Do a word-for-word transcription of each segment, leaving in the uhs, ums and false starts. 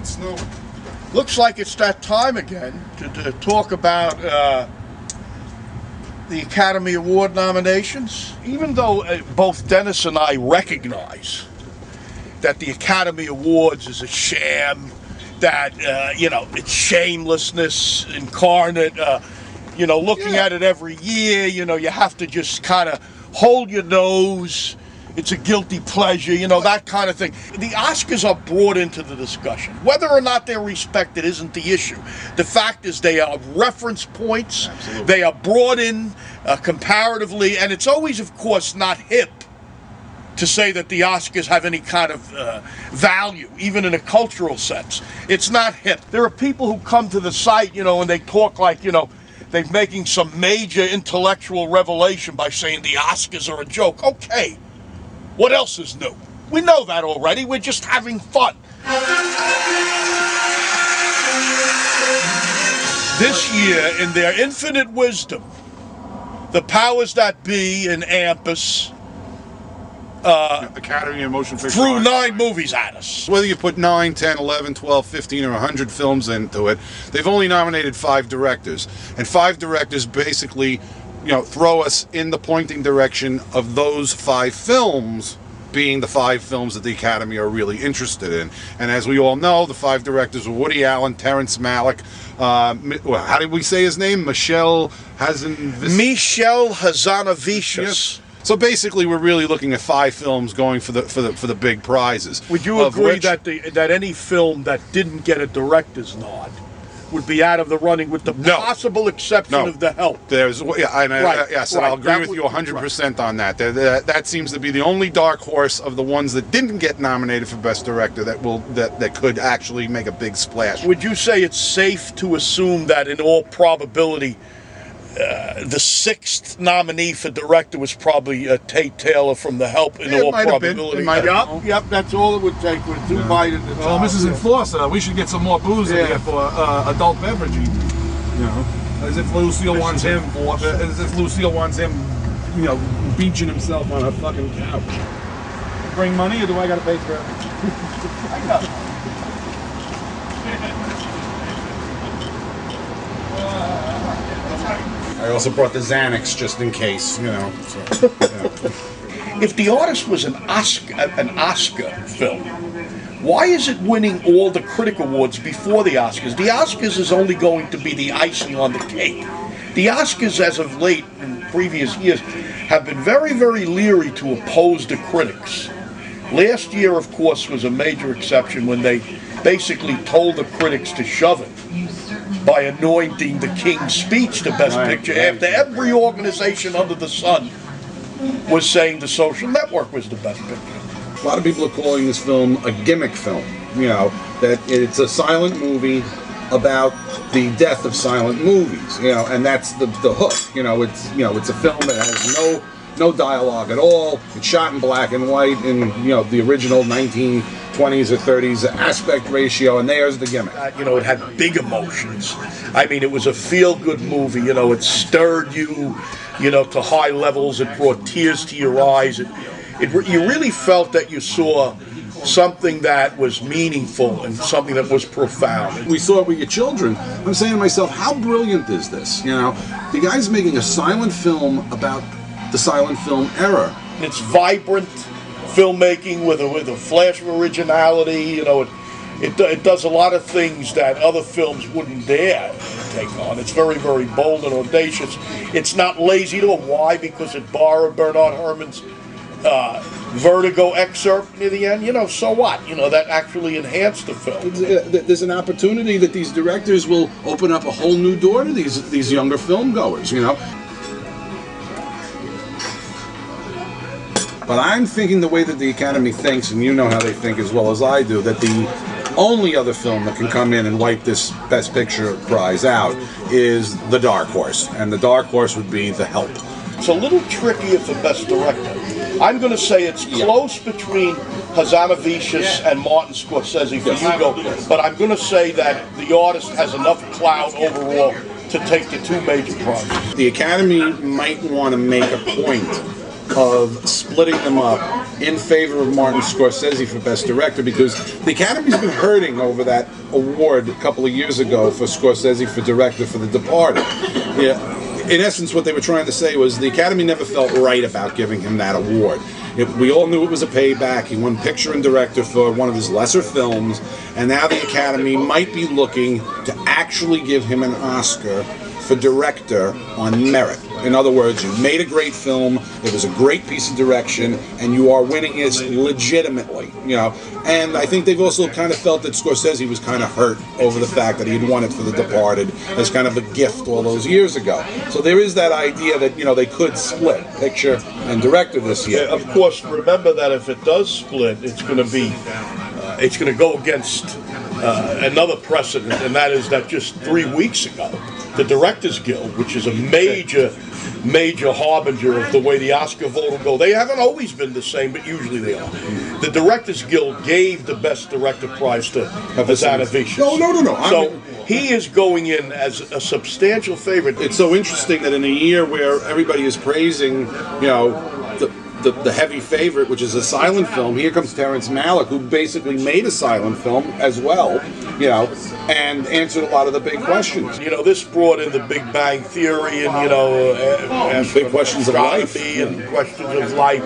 it's snowing. Looks like it's that time again to, to talk about uh, the Academy Award nominations. Even though uh, both Dennis and I recognize that the Academy Awards is a sham, that, uh, you know, it's shamelessness incarnate, uh, you know, looking yeah. at it every year, you know, you have to just kind of hold your nose. It's a guilty pleasure, you know, that kind of thing. The Oscars are brought into the discussion. Whether or not they're respected isn't the issue. The fact is they are reference points. Absolutely. They are brought in uh, comparatively, and it's always, of course, not hip to say that the Oscars have any kind of uh, value, even in a cultural sense. It's not hip. There are people who come to the site, you know, and they talk like, you know, they're making some major intellectual revelation by saying the Oscars are a joke. Okay. What else is new? We know that already. We're just having fun. This year, in their infinite wisdom, the powers that be in AMPAS uh, Academy of Motion Picture threw nine movies at us. Whether you put nine, ten, eleven, twelve, fifteen, or a hundred films into it, they've only nominated five directors. And five directors basically, you know, throw us in the pointing direction of those five films being the five films that the Academy are really interested in. And as we all know, the five directors were Woody Allen, Terrence Malick, uh, well, how did we say his name? Michel Hazanavicius. Michel Hazanavicius. Yes. So basically, we're really looking at five films going for the for the for the big prizes. Would you agree which, that the that any film that didn't get a director's nod would be out of the running, with the no. possible exception no. of The Help? There's, yeah, and, right. uh, yes, right. I'll agree that with would, you one hundred percent right. on that. That, that. That seems to be the only dark horse of the ones that didn't get nominated for Best Director that will that, that could actually make a big splash. Would you say it's safe to assume that in all probability, uh, the sixth nominee for director was probably uh, Tate Taylor from The Help, in yeah, all probability? Yep, yeah. yep, that's all it would take with two yeah. bites at the top. Well, Missus Yeah. Enforcer, we should get some more booze yeah. in here for uh, adult beveraging. You know, as if Lucille Missus wants him, for, as if Lucille wants him, you know, beaching himself on a fucking couch. Bring money, or do I gotta pay for it? I got it. I also brought the Xanax just in case, you know. So, yeah. If The Artist was an Oscar, an Oscar film, why is it winning all the critic awards before the Oscars? The Oscars is only going to be the icing on the cake. The Oscars, as of late in previous years, have been very, very leery to oppose the critics. Last year, of course, was a major exception when they basically told the critics to shove it by anointing The King's Speech the best right, picture right. after every organization under the sun was saying The Social Network was the best picture. A lot of people are calling this film a gimmick film, you know, that it's a silent movie about the death of silent movies, you know, and that's the, the hook, you know, it's, you know, it's a film that has no, no dialogue at all, it's shot in black and white in, you know, the original nineteen twenties or thirties aspect ratio, and there's the gimmick. Uh, you know, it had big emotions. I mean, it was a feel-good movie, you know, it stirred you, you know, to high levels, it brought tears to your eyes, it, it, you really felt that you saw something that was meaningful and something that was profound. We saw it with your children. I'm saying to myself, how brilliant is this? You know, the guy's making a silent film about the silent film era. It's vibrant filmmaking with a, with a flash of originality, you know, it, it, it does a lot of things that other films wouldn't dare take on. It's very, very bold and audacious. It's not lazy at all. Why? Because it borrowed Bernard Herrmann's uh, Vertigo excerpt near the end. You know, so what? You know, that actually enhanced the film. There's an opportunity that these directors will open up a whole new door to these, these younger film goers, you know. But I'm thinking the way that the Academy thinks, and you know how they think as well as I do, that the only other film that can come in and wipe this Best Picture prize out is the dark horse, and the dark horse would be The Help. It's a little trickier for Best Director. I'm going to say it's yeah. close between Hazanavicius yeah. and Martin Scorsese for yes. Hugo, but I'm going to say that The Artist has enough clout overall to take the two major prizes. The Academy might want to make a point of splitting them up in favor of Martin Scorsese for Best Director, because the Academy's been hurting over that award a couple of years ago for Scorsese for Director for The Departed. Yeah. In essence, what they were trying to say was the Academy never felt right about giving him that award. It, we all knew it was a payback. He won Picture and Director for one of his lesser films, and now the Academy might be looking to actually give him an Oscar for Director on merit. In other words, you made a great film, it was a great piece of direction, and you are winning it legitimately, you know. And I think they've also kind of felt that Scorsese was kind of hurt over the fact that he had won it for The Departed as kind of a gift all those years ago. So there is that idea that, you know, they could split Picture and Director this year. Yeah, of course, remember that if it does split, it's going to be, uh, it's going to go against uh, another precedent, and that is that just three weeks ago, the Directors Guild, which is a major, major harbinger of the way the Oscar vote will go. They haven't always been the same, but usually they are. The Directors Guild gave the Best Director prize to Hazanavicius. No, no, no, no. So I'm... he is going in as a substantial favorite. It's so interesting that in a year where everybody is praising, you know, the The, the heavy favorite, which is a silent film, here comes Terrence Malick, who basically made a silent film as well, you know, and answered a lot of the big questions. You know, this brought in the Big Bang Theory and, you know, uh, oh, big questions of life. And questions of life,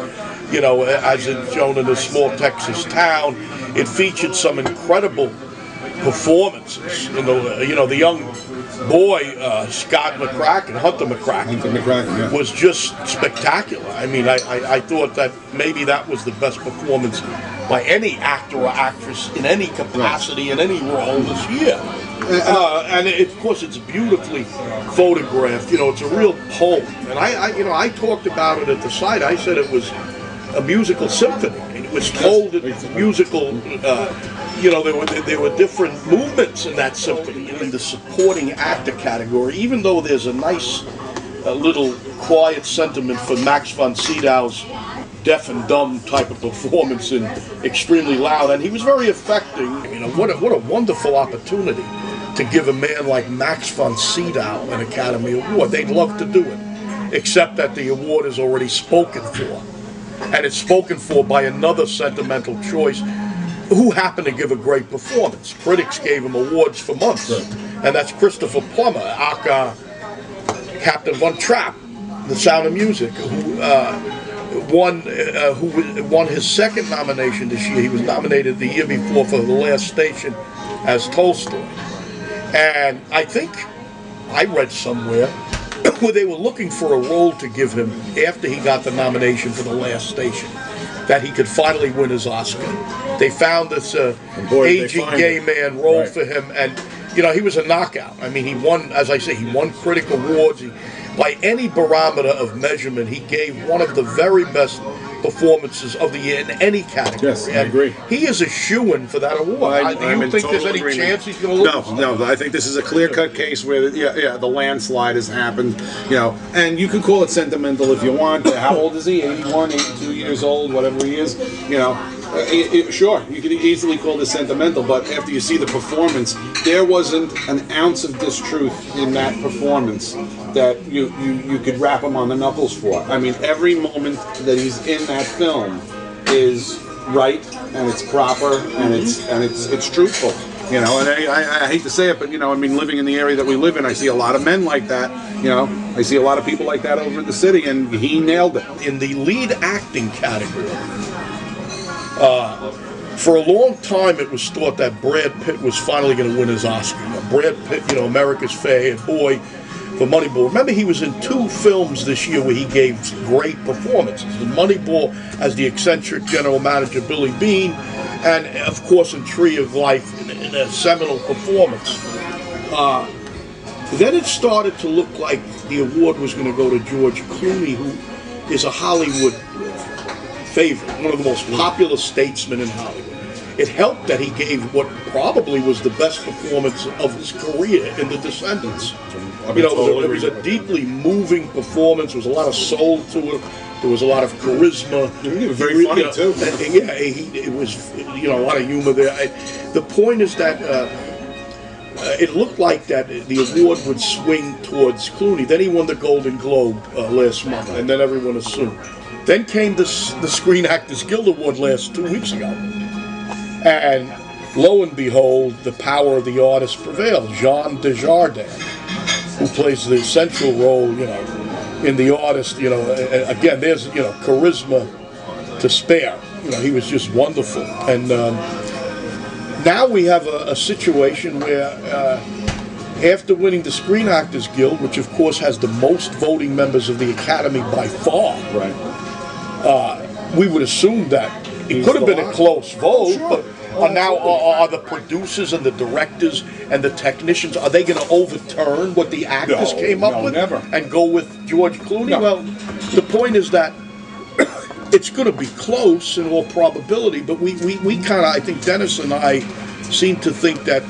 you know, as it's shown in a small Texas town. It featured some incredible performances. You know, you know the young boy, uh, Scott McCracken, Hunter McCracken, Hunter McCracken yeah. was just spectacular. I mean, I, I, I thought that maybe that was the best performance by any actor or actress in any capacity, in any role this year. Uh, and it, of course, it's beautifully photographed. You know, it's a real poem. And I, I, you know, I talked about it at the site. I said it was a musical symphony. It was told in musical. Uh, You know, there were there were different movements in that symphony, in the supporting actor category. Even though there's a nice uh, little quiet sentiment for Max von Sydow's deaf and dumb type of performance in Extremely Loud, and he was very affecting. You know, what a, what a wonderful opportunity to give a man like Max von Sydow an Academy Award. They'd love to do it, except that the award is already spoken for, and it's spoken for by another sentimental choice who happened to give a great performance. Critics gave him awards for months, and that's Christopher Plummer, aka Captain Von Trapp, The Sound of Music, who uh, won uh, who won his second nomination this year. He was nominated the year before for The Last Station as Tolstoy. And I think I read somewhere where they were looking for a role to give him after he got the nomination for The Last Station, that he could finally win his Oscar. They found this uh, boy, aging gay it. man role right. for him, and you know, he was a knockout. I mean, he won, as I say, he won critic awards. He, by any barometer of measurement, he gave one of the very best performances of the year in any category. Yes, and I agree. He is a shoo-in for that award. Well, I, I, do you think there's any agreement. chance he's going to lose? No, no. I think this is a clear-cut case where the, yeah, yeah, the landslide has happened. You know, and you can call it sentimental if you want. How old is he? eighty-one, eighty-two years old, whatever he is. You know. Uh, it, it, sure, you could easily call this sentimental, but after you see the performance, there wasn't an ounce of distruth in that performance that you, you, you could wrap him on the knuckles for. I mean, every moment that he's in that film is right, and it's proper, and it's and it's it's truthful. You know, and I, I hate to say it, but, you know, I mean, living in the area that we live in, I see a lot of men like that, you know. I see a lot of people like that over in the city, and he nailed it. In the lead acting category, Uh, for a long time, it was thought that Brad Pitt was finally going to win his Oscar. You know, Brad Pitt, you know, America's favorite boy for Moneyball. Remember, he was in two films this year where he gave great performances. The Moneyball as the eccentric general manager Billy Bean, and of course in Tree of Life in, in a seminal performance. Uh, then it started to look like the award was going to go to George Clooney, who is a Hollywood favorite, one of the most popular statesmen in Hollywood. It helped that he gave what probably was the best performance of his career in The Descendants. You know, it was a deeply moving performance. There was a lot of soul to it. There was a lot of charisma. He was very funny too. Yeah, he, it was, you know, a lot of humor there. The point is that uh, it looked like that the award would swing towards Clooney. Then he won the Golden Globe uh, last month, and then everyone assumed Then came this, the Screen Actors Guild Award last two weeks ago. And lo and behold, the power of the artist prevailed. Jean Dujardin, who plays the central role, you know, in The Artist, you know, again, there's, you know, charisma to spare. You know, he was just wonderful. And um, now we have a, a situation where, uh, after winning the Screen Actors Guild, which of course has the most voting members of the Academy by far, right? Uh, we would assume that it He's could have been a close vote, sure. but are now are, are the producers and the directors and the technicians, are they going to overturn what the actors no, came up no, with never. and go with George Clooney? No. Well, the point is that it's going to be close in all probability, but we, we, we kind of, I think Dennis and I seem to think that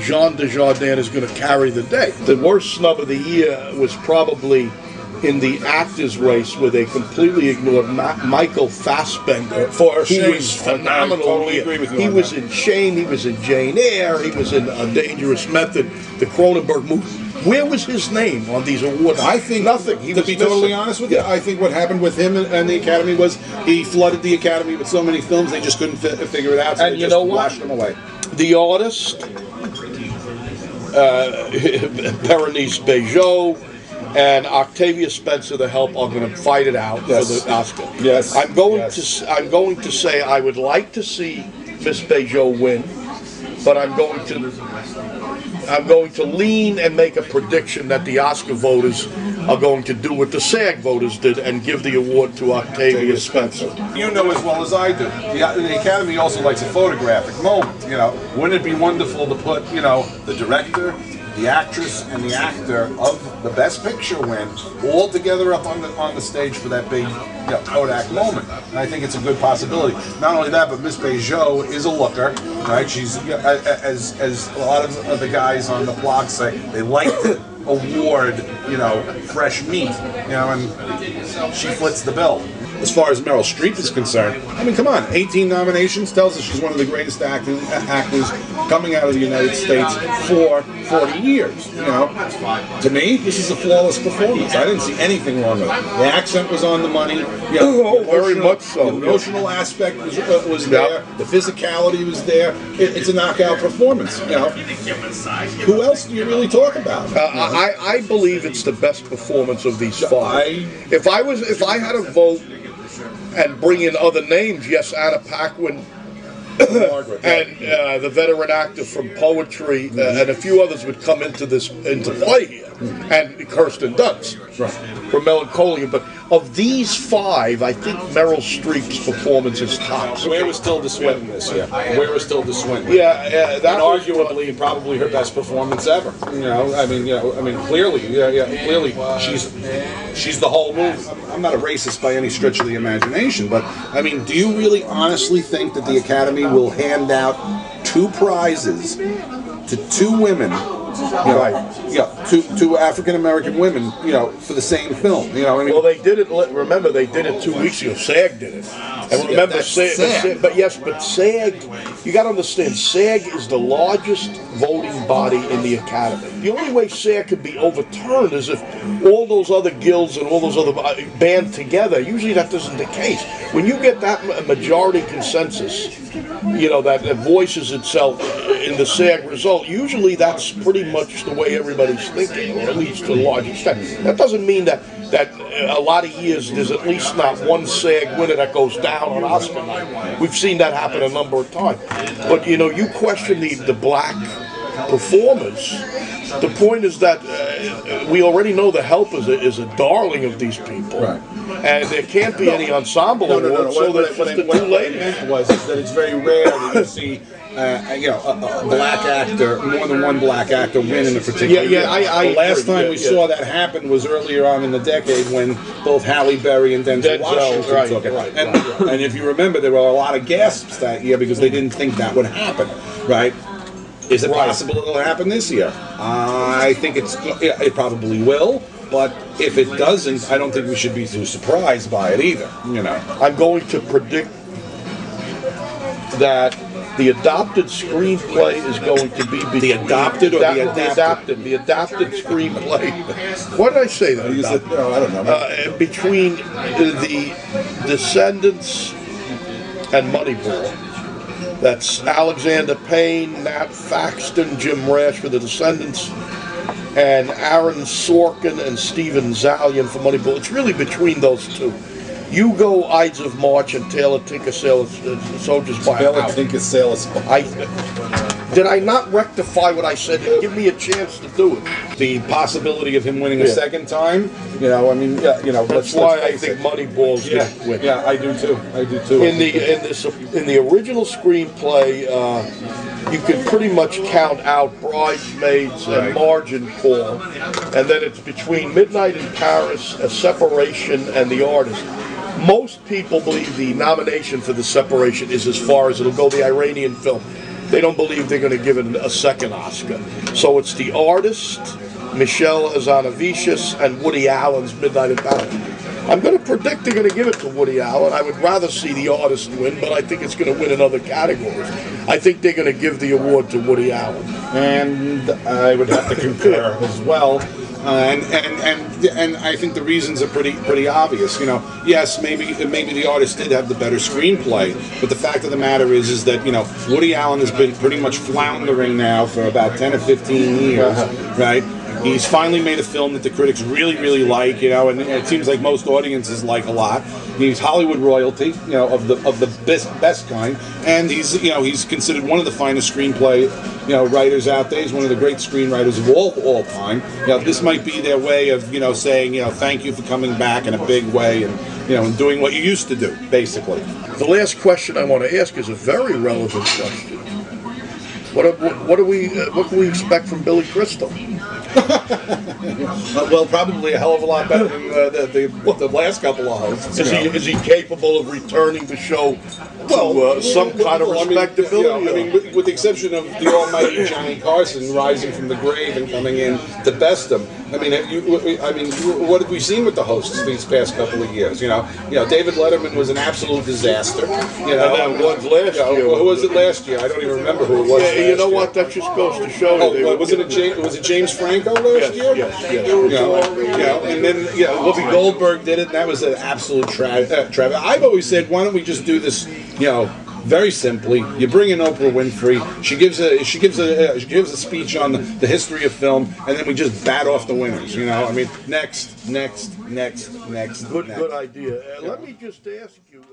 Jean Dujardin is going to carry the day. The worst snub of the year was probably in the actors' race, where they completely ignored Ma Michael Fassbender, for Shame. He was phenomenal. I totally agree with you he on was that. in Shame, he was in Jane Eyre, he was in A Dangerous Method, the Cronenberg movie. Where was his name on these awards? I think nothing. He to was be missing. totally honest with you, yeah. I think what happened with him and, and the Academy was he flooded the Academy with so many films they just couldn't fi figure it out. So and they you just know what? Washed them away. The Artist, uh, Bérénice Bejo, and Octavia Spencer, The Help, are going to fight it out yes. for the Oscar. Yes, I'm going yes. to. I'm going to say I would like to see Miss Bejo win, but I'm going to. I'm going to lean and make a prediction that the Oscar voters are going to do what the SAG voters did and give the award to Octavia Spencer. You know as well as I do, the, the Academy also likes a photographic moment, you know. Wouldn't it be wonderful to put, you know, the director, the actress, and the actor of the Best Picture win all together up on the on the stage for that big, you know, Kodak moment? And I think it's a good possibility. Not only that, but Miss Bejo is a looker, right? She's, you know, as as a lot of, of the guys on the block say, they like to award, you know, fresh meat, you know, and she foots the bill. As far as Meryl Streep is concerned, I mean, come on, eighteen nominations tells us she's one of the greatest actors, actors coming out of the United States for forty years. You know, to me, this is a flawless performance. I didn't see anything wrong with it. The accent was on the money. You know, oh, very much so. The emotional yeah. aspect was, uh, was yeah. there. The physicality was there. It, it's a knockout performance. You know, who else do you really talk about? Uh, you know? I, I believe it's the best performance of these five. I, if I was, if I had a vote. And bring in other names, yes, Anna Paquin, Margaret, and uh, the veteran actor from Poetry, uh, and a few others would come into this into play here, and Kirsten Dunst from Melancholia. But of these five, I think Meryl Streep's performance is top. Where was Tilda Swinton this year? Where was Tilda Swinton? Yeah, yeah, that was arguably probably her best performance ever. You know, I mean, you know, I mean, clearly, yeah, yeah, clearly, she's she's the whole movie. I'm not a racist by any stretch of the imagination, but I mean, do you really honestly think that the Academy will hand out two prizes to two women, you know, right. you know, two, two African American women, you know, for the same film? You know, I mean, well, they did it. Remember, they did it two weeks ago. SAG did it, and remember, yeah, SAG, SAG. But yes, but SAG, you got to understand, SAG is the largest voting body in the Academy. The only way SAG could be overturned is if all those other guilds and all those other band together. Usually, that isn't the case. When you get that majority consensus, you know, that voices itself in the SAG result, usually that's pretty much the way everybody's thinking, or at least to a large extent. That doesn't mean that that a lot of years there's at least not one SAG winner that goes down on Oscar night. We've seen that happen a number of times. But, you know, you question the, the black performers. The point is that uh, we already know The Help is a, is a darling of these people. Right. And there can't be no. any ensemble no, no, no, award, no, no. so that's just the two ladies. Was is that it's very rare that you see Uh, you know, a, a black actor, more than one black actor, win in a particular. Yeah, yeah. I, I the last time yeah, we yeah. saw that happen was earlier on in the decade when both Halle Berry and Denzel Washington right, took it. Right, and, right. and if you remember, there were a lot of gasps that year because they didn't think that would happen. Right? Is it right. possible it'll happen this year? Uh, I think it's. It probably will. But if it doesn't, I don't think we should be too surprised by it either. You know, I'm going to predict that The adopted screenplay is going to be between the adopted, or the, adopted, the adapted, the adopted screenplay. Why did I say that? You said, no, I don't know. Uh, between the Descendants and Moneyball. That's Alexander Payne, Nat Faxton, Jim Rash for The Descendants, and Aaron Sorkin and Steven Zalian for Moneyball. It's really between those two. Hugo, Ides of March, and Taylor Tinker Sailor Soldier Spy. Taylor Tinker Sailor Spy. Did I not rectify what I said? Give me a chance to do it. The possibility of him winning yeah. a second time, you know. I mean, yeah, you know. That's let's, why let's I think it. Moneyball's yeah. going to win. Yeah, I do too. I do too. In the in the in the original screenplay, uh, you could pretty much count out Bridesmaids right. and Margin Call, and then it's between Midnight in Paris, A Separation, and The Artist. Most people believe the nomination for The Separation is as far as it'll go, the Iranian film. They don't believe they're going to give it a second Oscar. So it's The Artist, Michel Hazanavicius, and Woody Allen's Midnight in Paris. I'm going to predict they're going to give it to Woody Allen. I would rather see The Artist win, but I think it's going to win in other categories. I think they're going to give the award to Woody Allen. And I would have to concur as well. Uh, and, and and and I think the reasons are pretty pretty obvious. You know, yes, maybe maybe The Artist did have the better screenplay, but the fact of the matter is is that, you know, Woody Allen has been pretty much floundering now for about ten or fifteen years, right? He's finally made a film that the critics really, really like, you know, and it seems like most audiences like a lot. He's Hollywood royalty, you know, of the of the best best kind, and he's, you know, he's considered one of the finest screenplay, you know, writers out there. He's one of the great screenwriters of all all time. You know, this might be their way of, you know, saying, you know, thank you for coming back in a big way, and, you know, and doing what you used to do, basically. The last question I want to ask is a very relevant question. What what do we what can we expect from Billy Crystal? Well, probably a hell of a lot better than uh, the, the, the last couple of hosts. Is, is he capable of returning the show well, to uh, some well, kind well, of respectability? I mean, you know, I mean with, with the exception of the almighty Johnny Carson rising from the grave and coming in to best him. I mean, you, I mean, what have we seen with the hosts these past couple of years? You know, you know, David Letterman was an absolute disaster. You know, and that was last you know, year. Who was it last year? I don't even remember who it was. Yeah, you know year. What? That just goes to show oh, you. Well, was it a James? Was it James Franco last yes, year? Yes, yes. You know, you know, and then yeah, you know, Whoopi Goldberg did it, and that was an absolute tra uh, tra I've always said, why don't we just do this? You know. Very simply, you bring in Oprah Winfrey. She gives a she gives a she gives a speech on the, the history of film, and then we just bat off the winners. You know, I mean, next, next, next, next. Good, next. Good idea. Uh, let me just ask you.